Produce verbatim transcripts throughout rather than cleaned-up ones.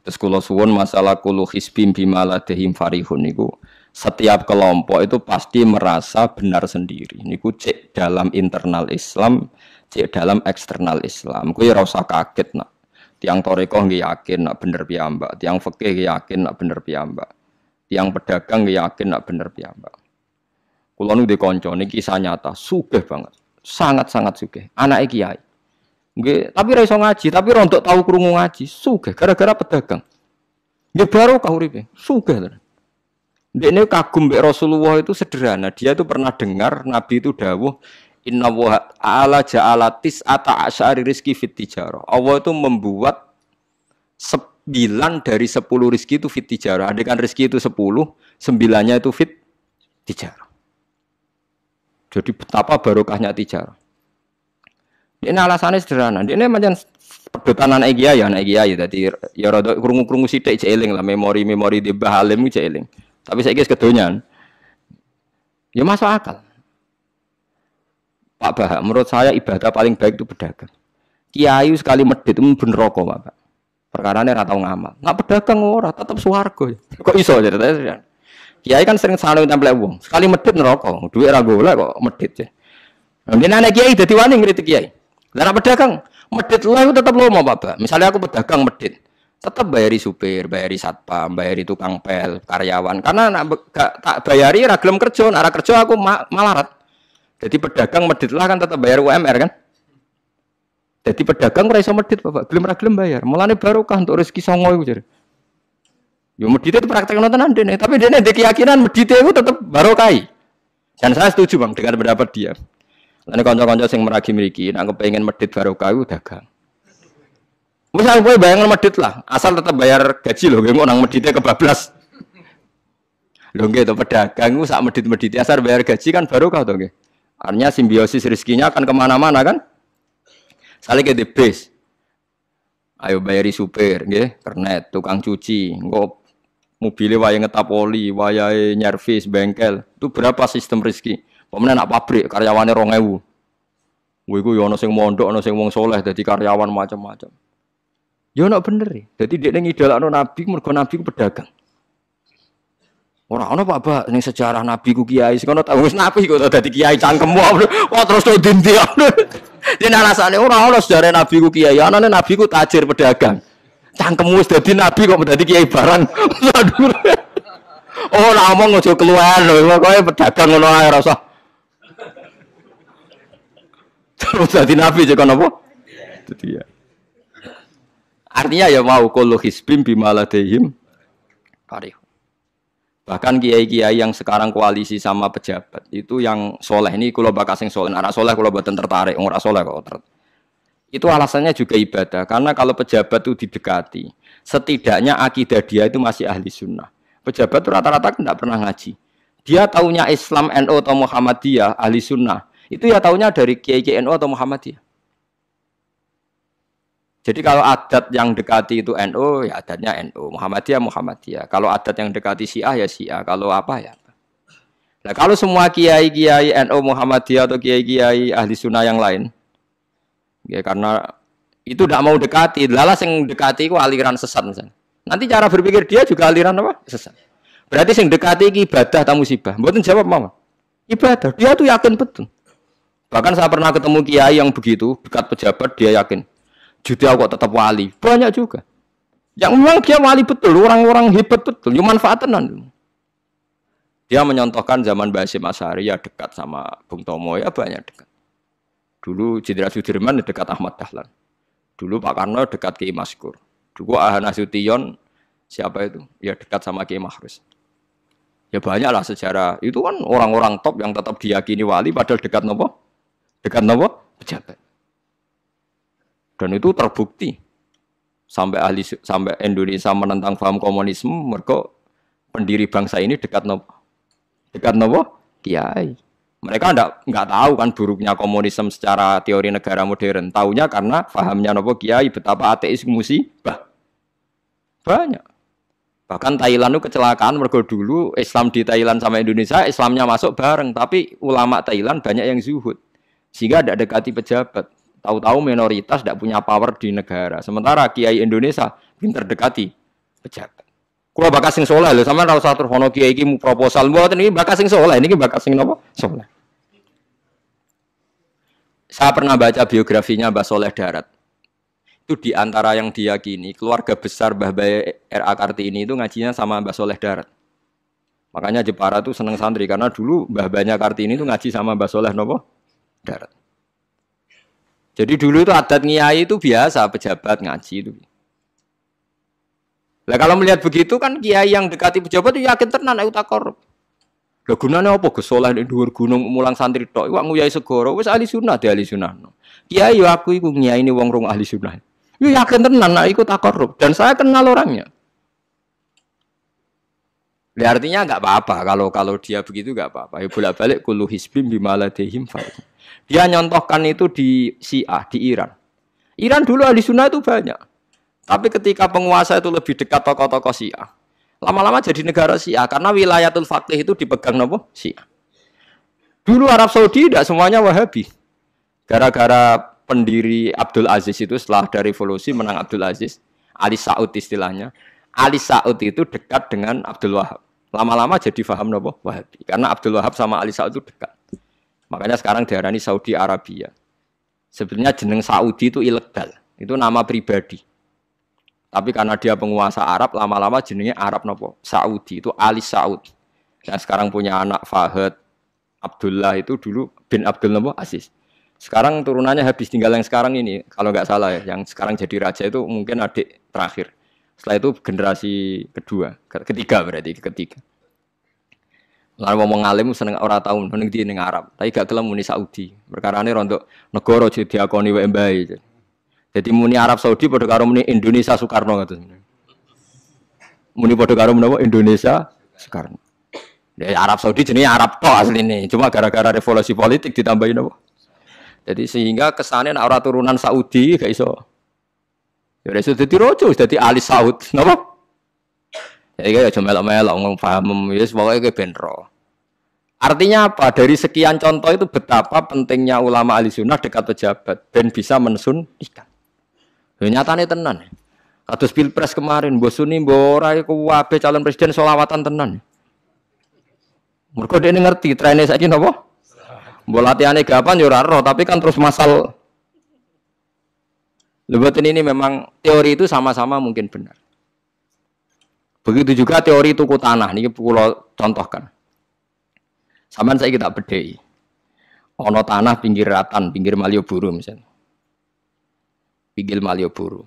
Terus kula suwun masalah kullu hisbim bima ladaihim farihun niku. Setiap kelompok itu pasti merasa benar sendiri. Niku cek dalam internal Islam, cek dalam eksternal Islam. Kowe ora usah kaget nak. Tiang toreko nggih yakin nak bener piyambak, tiang fikih nggih yakin nak bener piyambak. Tiang pedagang nggih yakin nak bener piyambak. Kula nu di kanca niki kisah nyata, sugih banget. Sangat-sangat sugih, anake kiai. Nggih, tapi ora iso ngaji, tapi rontok tahu krungu ngaji, sugih gara-gara pedagang. Nggih barokah uripe, sugih tenan. Ndekne kagum mbek Rasulullah itu sederhana, dia itu pernah dengar Nabi itu dawuh, "Inna wa ala ja'alatis ata asyari rizki fit tijarah." Allah itu membuat sembilan dari sepuluh rizki itu fit tijarah. Andekan rizki itu sepuluh, sembilannya itu fit tijarah. Jadi betapa barokahnya tijarah. Ini alasannya sederhana. Ini macam pedotan anak kiai ya, anak kiai. Jadi ya rada krungu-krungu sithik jeeling lah, memori-memori di bahalem jeeling. Tapi saya kira kedonyan. Ya masuk akal. Pak Baha, menurut saya ibadah paling baik itu pedagang. Kiai sekali medit itu ben roko, Pak. Perkarane ora tau ngamal. Nak pedagang ora, tetep swarga. Kok iso ceritane? Kiai kan sering saling templek wong. Sekali medit neraka, duit ora golek kok medit ya. Mungkin anak kiai dadi wani ngritik kiai. Lah nek pedagang medit lho tetep lomo Bapak. Misalnya aku pedagang medit, tetep bayari supir, bayari satpam, bayari tukang pel, karyawan. Karena nak gak tak bayari ora gelem kerja, nek ora kerja aku ma, malarat. Jadi pedagang medit lah kan tetep bayar U M R kan. Jadi pedagang ora iso medit Bapak, gelem ora gelem bayar. Mulane barokah untuk rezeki songo iku jare. Yo medite itu praktek nontonan dene, tapi dene ndek keyakinan medite itu tetap barokai. Dan saya setuju Bang dengan pendapat dia. Lah nek kanca-kanca sing meragi mriki nek kepengin medit barokah iku dagang. Wis aku kowe bayangno medit lah, asal tetap bayar gaji lho nggih nang medite kebablas. Lho nggih to pedagang iku sak medit-medite asal bayar gaji kan barokah to nggih. Artinya simbiosis rezekinya akan kemana-mana kan? Sale ke debes. Ayo bayari supir nggih, kernet, tukang cuci, engko mobilnya waya ngetap oli, waya nyervis, bengkel itu berapa sistem rezeki? Pemene nak pabrik karyawannya rong ewu. Kuwi ku yo ana sing mondok, ana sing wong soleh dadi karyawan macam-macam. Yo ana bener. Dadi dekne ngidolakno Nabi mergo Nabi ku pedagang. Ora ana Pak Bak ning sejarah Nabi ku kiai sing ana wis nabi kok dadi kiai cangkemmu kok terus to dindi. Dene alasane ora ana sejarah Nabi ku kiai, anane Nabi ku tajir pedagang. Cangkemmu wis dadi nabi kok dadi kiai barang. Oh, ora omong aja keluar lho, pokoke pedagang ngono ae ora usah. Terus dadi nabi jek ana apa? Dadi ya. Artinya ya mau kullu hisbim bima ladaihim farih. Bahkan kiai-kiai yang sekarang koalisi sama pejabat itu yang soleh ini kula bakal sing soleh, anak soleh kula mboten tertarik, ora soleh kok. Itu alasannya juga ibadah, karena kalau pejabat itu didekati, setidaknya akidah dia itu masih ahli sunnah. Pejabat itu rata-rata tidak pernah ngaji. Dia taunya Islam N U atau Muhammadiyah, ahli sunnah. Itu ya taunya dari kiai-kiai N U atau Muhammadiyah. Jadi kalau adat yang dekati itu N U, ya adatnya N U. Muhammadiyah, Muhammadiyah. Kalau adat yang dekati Syiah, ya Syiah. Kalau apa, ya apa. Nah, kalau semua kiai-kiai N U Muhammadiyah atau kiai-kiai ahli sunnah yang lain, ya karena itu tidak mau dekati, lalas yang dekati itu aliran sesat misalnya. Nanti cara berpikir dia juga aliran apa? Sesat. Berarti yang dekati ini ibadah atau musibah? Mboten jawab mama. Ibadah. Dia tuh yakin betul. Bahkan saya pernah ketemu kiai yang begitu dekat pejabat dia yakin. Jadi aku tetap wali. Banyak juga. Yang memang dia wali betul, orang-orang hebat betul, cuma manfaatan. Dia menyontohkan zaman Mbah Hasyim Asy'ari ya dekat sama Bung Tomo ya banyak dekat. Dulu Jenderal Sudirman dekat Ahmad Dahlan. Dulu Pak Karno dekat Kiai Maskur. Dulu Ah Nasution siapa itu? Ya dekat sama Kiai Mahrus. Ya banyaklah sejarah. Itu kan orang-orang top yang tetap diyakini wali padahal dekat nopo? Dekat nopo? Pejabat. Dan itu terbukti. Sampai ahli sampai Indonesia menentang paham komunisme, mereka pendiri bangsa ini dekat nopo? Dekat nopo? Kiai. Mereka enggak, enggak tahu kan buruknya komunisme secara teori negara modern. Taunya karena fahamnya nopo kiai betapa ateis musibah. Banyak. Bahkan Thailand itu kecelakaan mergo dulu Islam di Thailand sama Indonesia, Islamnya masuk bareng. Tapi ulama Thailand banyak yang zuhud. Sehingga tidak dekati pejabat. Tahu-tahu minoritas tidak punya power di negara. Sementara kiai Indonesia pinter dekati pejatan. Kulo bakas sing soleh lho, sampean ora usah terus ono kiai iki proposal mboten iki bakas sing soleh, niki bakas sing napa? Soleh. Saya pernah baca biografinya Mbah Soleh Darat. Itu diantara yang diyakini keluarga besar Mbah Bae R A Kartini itu ngajinya sama Mbah Soleh Darat. Makanya Jepara tuh seneng santri karena dulu Mbah Banya Kartini itu ngaji sama Mbah Soleh napa? Darat. Jadi dulu itu adat ngiyai itu biasa pejabat ngaji itu. Lah kalau melihat begitu kan kiai yang dekati pejabat itu yakin tenan nek utak korup. Lha gunane apa Gus Soleh ning dhuwur gunung mulang santri tok iwak nguyai segoro wis ahli sunah di ahli sunah. Kiai yo aku iku ngiyaine wong rong ahli sunah. Yo yakin tenan nek iku takorup dan saya kenal orangnya. Lha artinya enggak apa-apa kalau kalau dia begitu enggak apa-apa. Ya bolak-balik kullu hisbim bima ladaihim fa. Dia nyontohkan itu di Syiah di Iran. Iran dulu ahli sunah itu banyak. Tapi ketika penguasa itu lebih dekat tokoh-tokoh Syiah. Lama-lama jadi negara Syiah karena wilayatul faqih itu dipegang nopo Syiah. Dulu Arab Saudi tidak semuanya Wahabi. Gara-gara pendiri Abdul Aziz itu setelah dari revolusi menang Abdul Aziz, Ali Saud istilahnya. Ali Saud itu dekat dengan Abdul Wahab. Lama-lama jadi faham nopo Wahabi karena Abdul Wahab sama Ali Saud itu dekat. Makanya sekarang diarani Saudi Arabia. Sebenarnya jeneng Saudi itu ilegal. Itu nama pribadi. Tapi karena dia penguasa Arab, lama-lama jenenge Arab nopo Saudi itu Ali Saud. Dan sekarang punya anak Fahad Abdullah itu dulu bin Abdul nopo Aziz. Sekarang turunannya habis tinggal yang sekarang ini, kalau nggak salah ya, yang sekarang jadi raja itu mungkin adik terakhir. Setelah itu generasi kedua, ketiga berarti ketiga. Lalu ngomong alim seneng ora tau ning ndi ning Arab, tapi gak gelem muni Saudi. Perkarane rontok negara jadi diakoni wae mbae. Jadi muni Arab Saudi padha karo muni Indonesia Soekarno ngoten. Muni padha karo menapa Indonesia Soekarno. Ya Arab Saudi jenenge Arab tok asline, cuma gara-gara revolusi politik ditambahin apa. Jadi sehingga kesane nek ora turunan Saudi gak iso. Ya wis dadi rojo, wis dadi Ali Saud, napa? Ya iki aja melok-melok ngomong paham wis pokoke ben ro. Artinya apa? Dari sekian contoh itu betapa pentingnya ulama ahli sunnah dekat pejabat ben bisa mensunnikan. Nyatane tenan. Kados pilpres kemarin mbok suni mbok ora iku kabeh calon presiden selawatan tenan. Mergo dhekne ngerti trene saiki napa? Mbok latihane gapan ya ora roh, tapi kan terus masal. Leboten ini memang teori itu sama-sama mungkin benar. Begitu juga teori tuku tanah niki kula contohkan. Sampeyan saiki tak bedheki. Ana tanah pinggir Ratan, pinggir Malioboro misalnya. Pinggil Malioboro,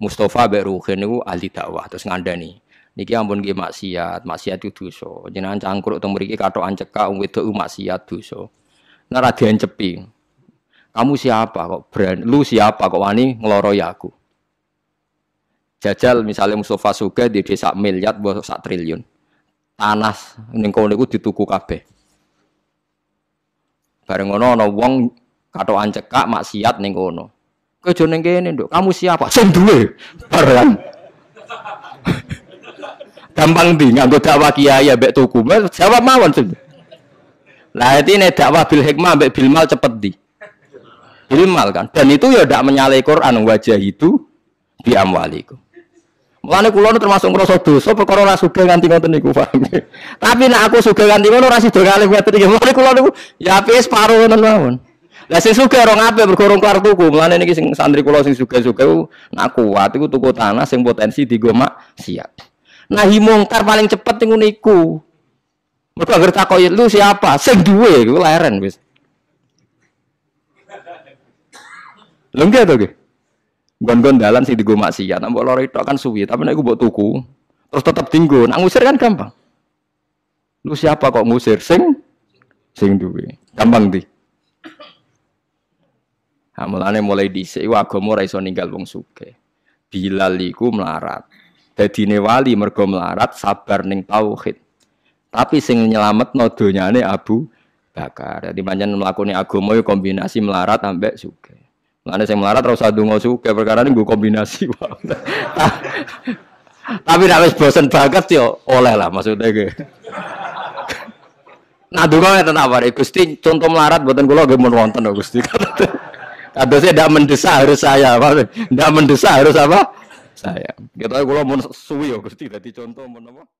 Mustafa Beruhin itu ahli dakwah terus ngandani. Niki ampun nggih maksiat, maksiat itu dosa. Jenengan cangkruk teng mriki kathokan cekak wong wedok maksiat dosa. Nek ra diancepi. Kamu siapa kok berani? Lu siapa kok wani ngloroi aku? Jajal misalnya Mustafa Suga di desa miliar mbok sak triliun. Tanah ning kono niku dituku kabeh. Bareng ngono ana wong kathokan cekak maksiat ning kono. Kojo ning kene, Nduk. Kamu siapa? Sing duwe. Baran. Gampang ndi nganggo dakwah kiai ambek tuku. Jawab mawon, Nduk. Lah etine dakwah bil hikmah ambek bil mal cepet ndi? Bil mal kan. Dan itu ya ndak menyalahi Quran wajah itu bi amwalikum. Mulane kula termasuk ngrasa dosa perkara ora sugih nganti ngoten niku, paham. Tapi nek aku sugih nganti ngono ora sida kalih kuwi niki. Mulane kula niku ya wis paro ngono mawon. Lah sing sugih ora ngape bergorong keluar tuku. Mulane niki sing santri kula sing sugih-sugih nak kuat iku tuku tanah sing potensi dienggo maksiat. Nahi mungkar paling cepet ning niku. Mergo anggere takoki lu siapa? Sing duwe iku leren wis. Lengke to nggih. Nggon-nggon dalan sing dienggo maksiat, mbok lara tok kan suwi, tapi nek iku mbok tuku terus tetep dienggo. Nak ngusir kan gampang. Lu siapa kok ngusir? Sing sing duwe. Gampang ndi? Nah, mulane mulai dhisik iku agama ora iso ninggal wong sugih. Bilal iku melarat. Dadine wali mergo melarat sabar ning tauhid. Tapi sing nyelametno donyane Abu Bakar. Dadi pancen mlakune agama yo kombinasi melarat ambek sugih. Mulane sing melarat ora usah ndonga sugih perkara niku kombinasi wae. Tapi nek wis bosen banget yo oleh lah maksudnya ge. Nah ndonga ten awake Gusti contoh melarat mboten kula nggih mun wonten kok Gusti. Adosnya tidak mendesak harus saya, tidak mendesak harus apa? sayang. Kita kalau mau suwi ya Gusti dadi contoh menapa?